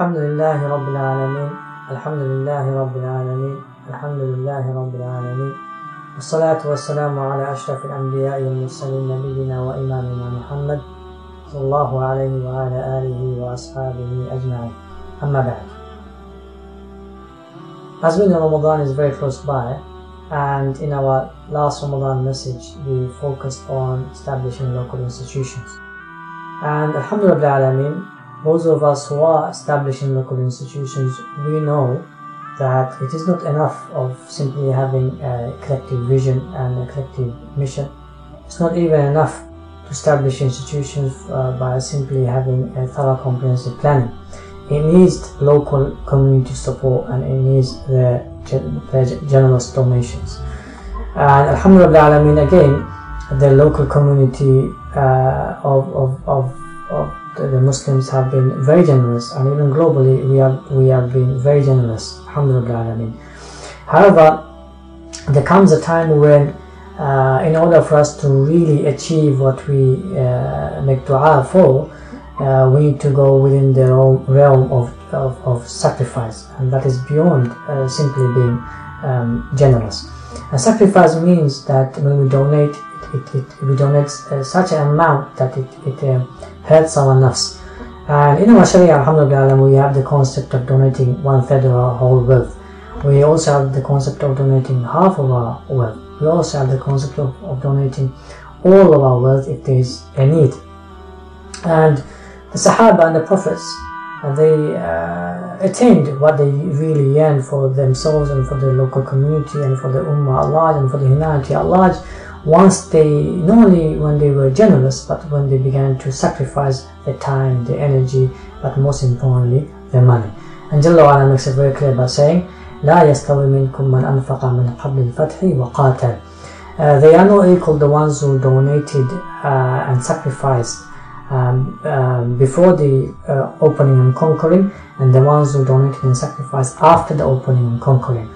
Alhamdulillah Rabbil Alameen. Alhamdulillah Rabbil Alameen. Alhamdulillah Rabbil Alameen. Asalatu was Salamu Ala Ashrafil Anbiya Wal Mursalin Nabiyyina Wa Imamina Muhammad. Sallallahu Alaihi Wa Ala Alihi Wa Ashabihi Ajma'in. Amma ba'd. As we know, Ramadan is very close by, and in our last Ramadan message, we focused on establishing local institutions. And Alhamdulillah Rabbil Alameen, those of us who are establishing local institutions, we know that it is not enough of simply having a collective vision and a collective mission. It's not even enough to establish institutions by simply having a thorough comprehensive planning. It needs local community support, and it needs their generous donations. And Alhamdulillah Alameen, again, the local community the Muslims have been very generous, and even globally we have been very generous, Alhamdulillah. However, there comes a time when in order for us to really achieve what we make dua for, we need to go within the realm of sacrifice, and that is beyond simply being generous. And sacrifice means that when we donate, we donate such an amount that it hurts our nafs. And in our Sharia, Alhamdulillah, we have the concept of donating 1/3 of our whole wealth. We also have the concept of donating half of our wealth. We also have the concept of donating all of our wealth if there is a need. And the Sahaba and the Prophets, they attained what they really yearned for themselves and for the local community and for the Ummah at large and for the humanity at large, once they, not only when they were generous, but when they began to sacrifice their time, their energy, but most importantly, their money. And Jalla Wa'ala makes it very clear by saying, "La yastawi minkum man anfaqa min qabli al-fathi wa qatal." They are not equal, the ones who donated and sacrificed before the opening and conquering, and the ones who donated and sacrificed after the opening and conquering.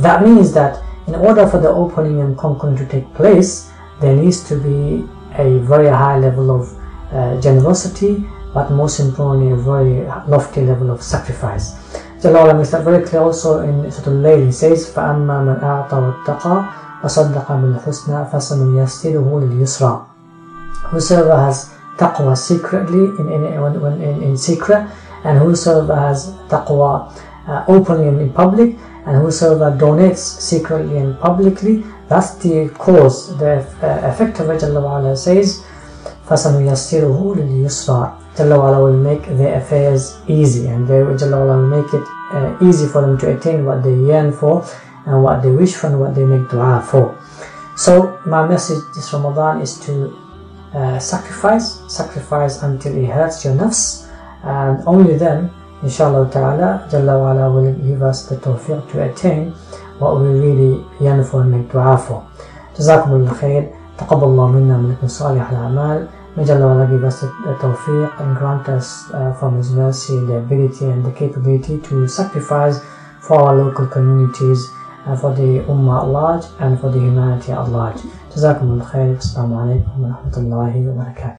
That means that in order for the opening and conquering to take place, there needs to be a very high level of generosity, but most importantly, a very lofty level of sacrifice. Jalla makes that very clear also in Surah Al-Layl. He says, فَأَمَّا مَنْ أَعْطَى وَاتَّقَى وَصَدَّقَ بِالْحُسْنَى فَسَنُيَسِّرُهُ لِلْيُسْرَى. Whosoever has taqwa secretly, in secret, and whosoever has taqwa openly and in public, and whosoever donates secretly and publicly, that's the cause, the effect of which Jalla Wa'ala says, فَسَنُيَسِّرُهُ لِلْيُسْرَى. Jalla Wa'ala will make their affairs easy, and Jalla Wa'ala will make it easy for them to attain what they yearn for, and what they wish for, and what they make dua for. So my message this Ramadan is to sacrifice until it hurts your nafs, and only then, inshallah ta'ala, Jalla Wa'ala will give us the tawfiq to attain what we really yearn for and make dua for. Jazakumul Khair, taqaballah minna mulikun Salih al Amal. May Jalla Wa'ala give us the tawfiq and grant us from His mercy the ability and the capability to sacrifice for our local communities and for the Ummah at large and for the humanity at large. Jazakumul Khair, was-salamu alaykum wa rahmatullahi wa barakatuh.